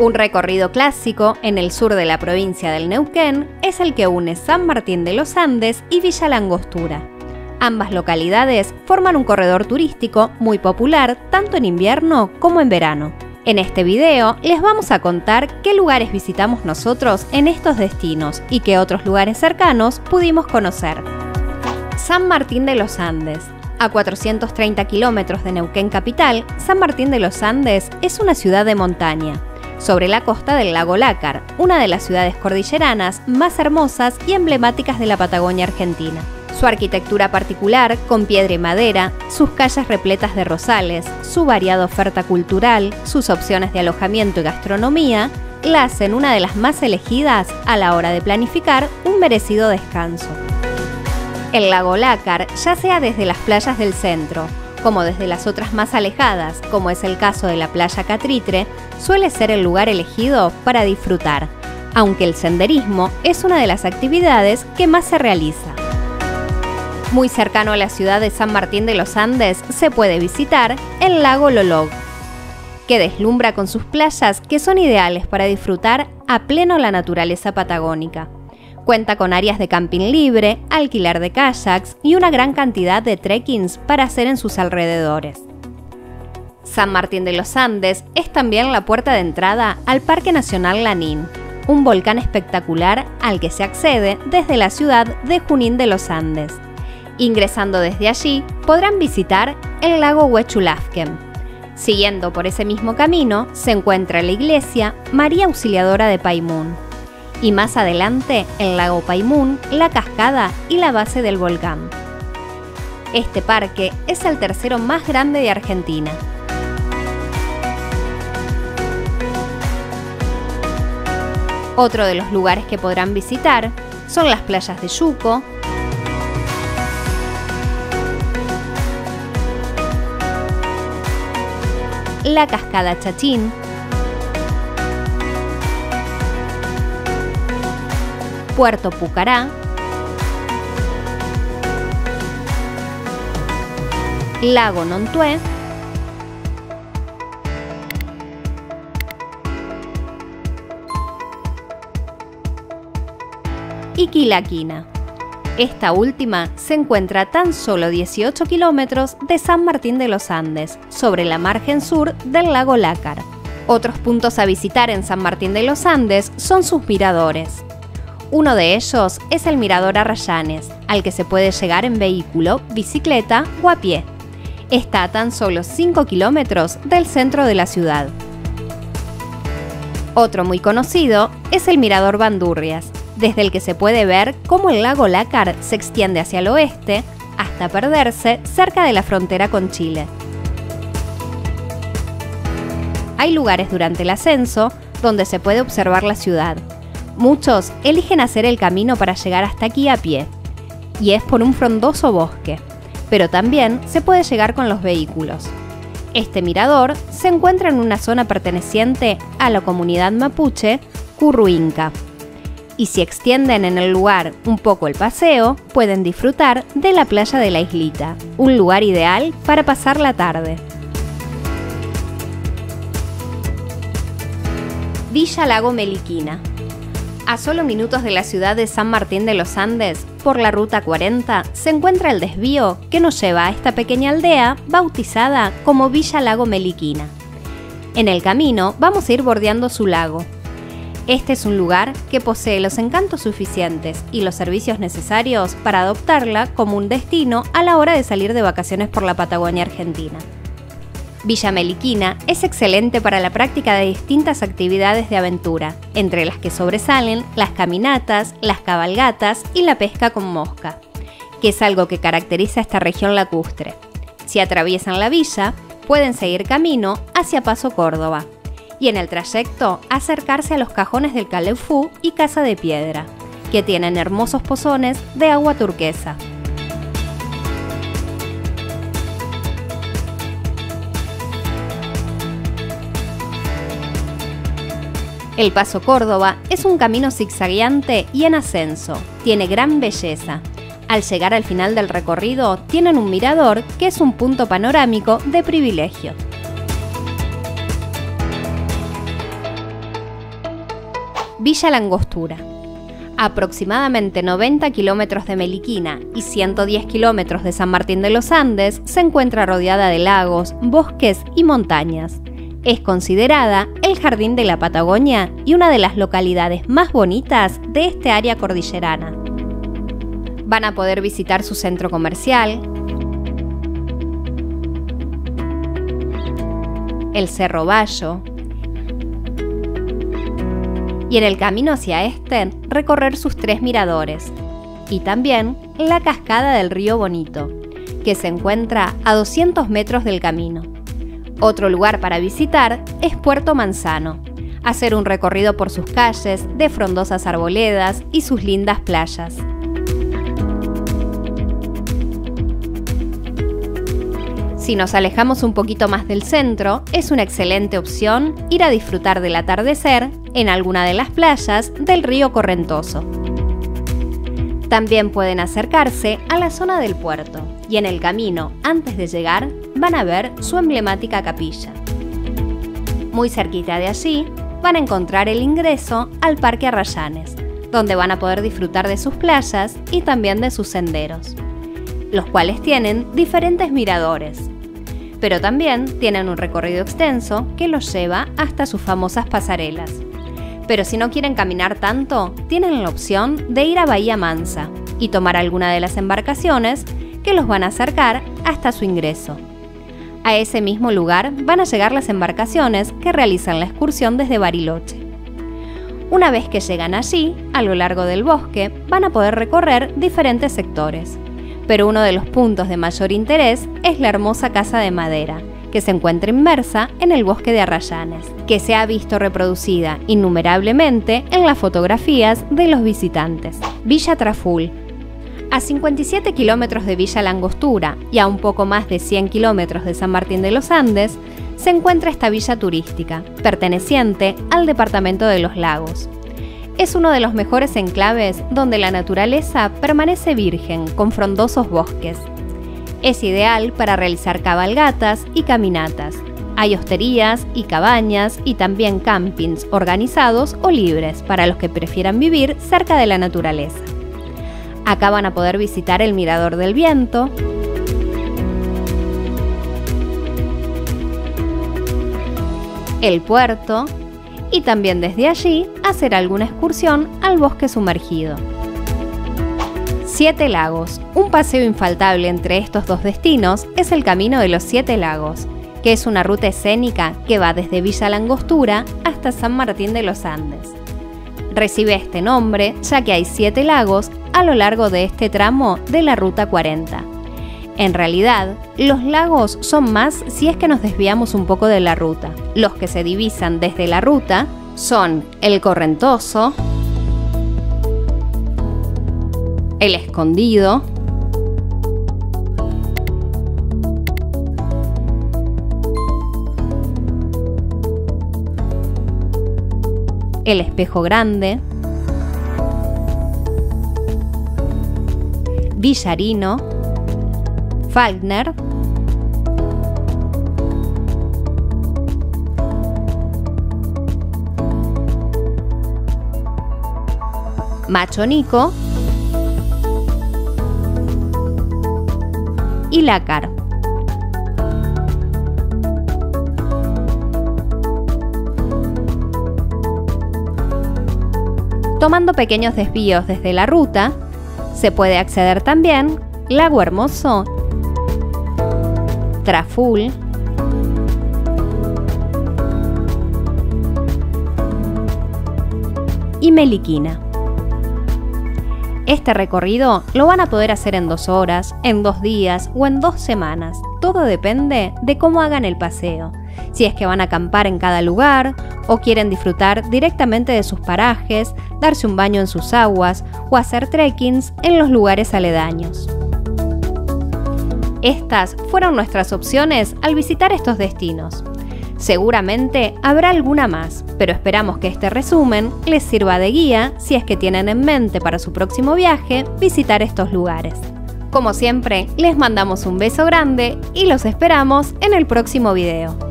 Un recorrido clásico en el sur de la provincia del Neuquén es el que une San Martín de los Andes y Villa La Angostura. Ambas localidades forman un corredor turístico muy popular tanto en invierno como en verano. En este video les vamos a contar qué lugares visitamos nosotros en estos destinos y qué otros lugares cercanos pudimos conocer. San Martín de los Andes. A 430 kilómetros de Neuquén capital, San Martín de los Andes es una ciudad de montaña, sobre la costa del lago Lácar, una de las ciudades cordilleranas más hermosas y emblemáticas de la Patagonia argentina. Su arquitectura particular, con piedra y madera, sus calles repletas de rosales, su variada oferta cultural, sus opciones de alojamiento y gastronomía, la hacen una de las más elegidas a la hora de planificar un merecido descanso. El lago Lácar, ya sea desde las playas del centro, como desde las otras más alejadas, como es el caso de la playa Catritre, suele ser el lugar elegido para disfrutar, aunque el senderismo es una de las actividades que más se realiza. Muy cercano a la ciudad de San Martín de los Andes se puede visitar el lago Lolog, que deslumbra con sus playas que son ideales para disfrutar a pleno la naturaleza patagónica. Cuenta con áreas de camping libre, alquiler de kayaks y una gran cantidad de trekkings para hacer en sus alrededores. San Martín de los Andes es también la puerta de entrada al Parque Nacional Lanín, un volcán espectacular al que se accede desde la ciudad de Junín de los Andes. Ingresando desde allí, podrán visitar el lago Huechulafquen. Siguiendo por ese mismo camino, se encuentra la iglesia María Auxiliadora de Paimún. Y más adelante, el lago Paimún, la cascada y la base del volcán. Este parque es el tercero más grande de Argentina. Otro de los lugares que podrán visitar son las playas de Yuco, la cascada Chachín, Puerto Pucará, lago Nontué, y Quilaquina. Esta última se encuentra a tan solo 18 kilómetros de San Martín de los Andes, sobre la margen sur del lago Lácar. Otros puntos a visitar en San Martín de los Andes son sus miradores. Uno de ellos es el Mirador Arrayanes, al que se puede llegar en vehículo, bicicleta o a pie. Está a tan solo 5 kilómetros del centro de la ciudad. Otro muy conocido es el Mirador Bandurrias, desde el que se puede ver cómo el lago Lácar se extiende hacia el oeste hasta perderse cerca de la frontera con Chile. Hay lugares durante el ascenso donde se puede observar la ciudad. Muchos eligen hacer el camino para llegar hasta aquí a pie, y es por un frondoso bosque, pero también se puede llegar con los vehículos. Este mirador se encuentra en una zona perteneciente a la comunidad mapuche Curruinca, y si extienden en el lugar un poco el paseo, pueden disfrutar de la playa de la Islita, un lugar ideal para pasar la tarde. Villa Lago Meliquina. A solo minutos de la ciudad de San Martín de los Andes, por la Ruta 40, se encuentra el desvío que nos lleva a esta pequeña aldea bautizada como Villa Lago Meliquina. En el camino vamos a ir bordeando su lago. Este es un lugar que posee los encantos suficientes y los servicios necesarios para adoptarla como un destino a la hora de salir de vacaciones por la Patagonia argentina. Villa Meliquina es excelente para la práctica de distintas actividades de aventura, entre las que sobresalen las caminatas, las cabalgatas y la pesca con mosca, que es algo que caracteriza a esta región lacustre. Si atraviesan la villa, pueden seguir camino hacia Paso Córdoba y en el trayecto acercarse a los cajones del Calefú y Casa de Piedra, que tienen hermosos pozones de agua turquesa. El Paso Córdoba es un camino zigzagueante y en ascenso, tiene gran belleza. Al llegar al final del recorrido tienen un mirador que es un punto panorámico de privilegio. Villa La Angostura, aproximadamente 90 kilómetros de Meliquina y 110 kilómetros de San Martín de los Andes, se encuentra rodeada de lagos, bosques y montañas. Es considerada el jardín de la Patagonia y una de las localidades más bonitas de este área cordillerana. Van a poder visitar su centro comercial, el Cerro Bayo, y en el camino hacia este recorrer sus tres miradores y también la Cascada del Río Bonito, que se encuentra a 200 metros del camino. Otro lugar para visitar es Puerto Manzano, hacer un recorrido por sus calles de frondosas arboledas y sus lindas playas. Si nos alejamos un poquito más del centro, es una excelente opción ir a disfrutar del atardecer en alguna de las playas del río Correntoso. También pueden acercarse a la zona del puerto y en el camino, antes de llegar, van a ver su emblemática capilla. Muy cerquita de allí van a encontrar el ingreso al Parque Arrayanes, donde van a poder disfrutar de sus playas y también de sus senderos, los cuales tienen diferentes miradores, pero también tienen un recorrido extenso que los lleva hasta sus famosas pasarelas. Pero si no quieren caminar tanto, tienen la opción de ir a Bahía Mansa y tomar alguna de las embarcaciones que los van a acercar hasta su ingreso. A ese mismo lugar van a llegar las embarcaciones que realizan la excursión desde Bariloche. Una vez que llegan allí, a lo largo del bosque, van a poder recorrer diferentes sectores, pero uno de los puntos de mayor interés es la hermosa Casa de Madera, que se encuentra inmersa en el bosque de Arrayanes, que se ha visto reproducida innumerablemente en las fotografías de los visitantes. Villa Traful. A 57 kilómetros de Villa La Angostura y a un poco más de 100 kilómetros de San Martín de los Andes, se encuentra esta villa turística, perteneciente al departamento de Los Lagos. Es uno de los mejores enclaves donde la naturaleza permanece virgen con frondosos bosques. Es ideal para realizar cabalgatas y caminatas. Hay hosterías y cabañas y también campings organizados o libres para los que prefieran vivir cerca de la naturaleza. Acá van a poder visitar el Mirador del Viento, el puerto, y también desde allí hacer alguna excursión al bosque sumergido. Siete Lagos. Un paseo infaltable entre estos dos destinos es el Camino de los Siete Lagos, que es una ruta escénica que va desde Villa La Angostura hasta San Martín de los Andes. Recibe este nombre ya que hay 7 lagos a lo largo de este tramo de la Ruta 40. En realidad, los lagos son más si es que nos desviamos un poco de la ruta. Los que se divisan desde la ruta son el Correntoso, el Escondido, el Espejo Grande, Villarino, Faulkner, Machonico y Lácar. Tomando pequeños desvíos desde la ruta, se puede acceder también Lago Hermoso, Traful, y Meliquina. Este recorrido lo van a poder hacer en 2 horas, en 2 días o en 2 semanas. Todo depende de cómo hagan el paseo, si es que van a acampar en cada lugar o quieren disfrutar directamente de sus parajes, darse un baño en sus aguas o hacer trekkings en los lugares aledaños. Estas fueron nuestras opciones al visitar estos destinos. Seguramente habrá alguna más, pero esperamos que este resumen les sirva de guía si es que tienen en mente para su próximo viaje visitar estos lugares. Como siempre, les mandamos un beso grande y los esperamos en el próximo video.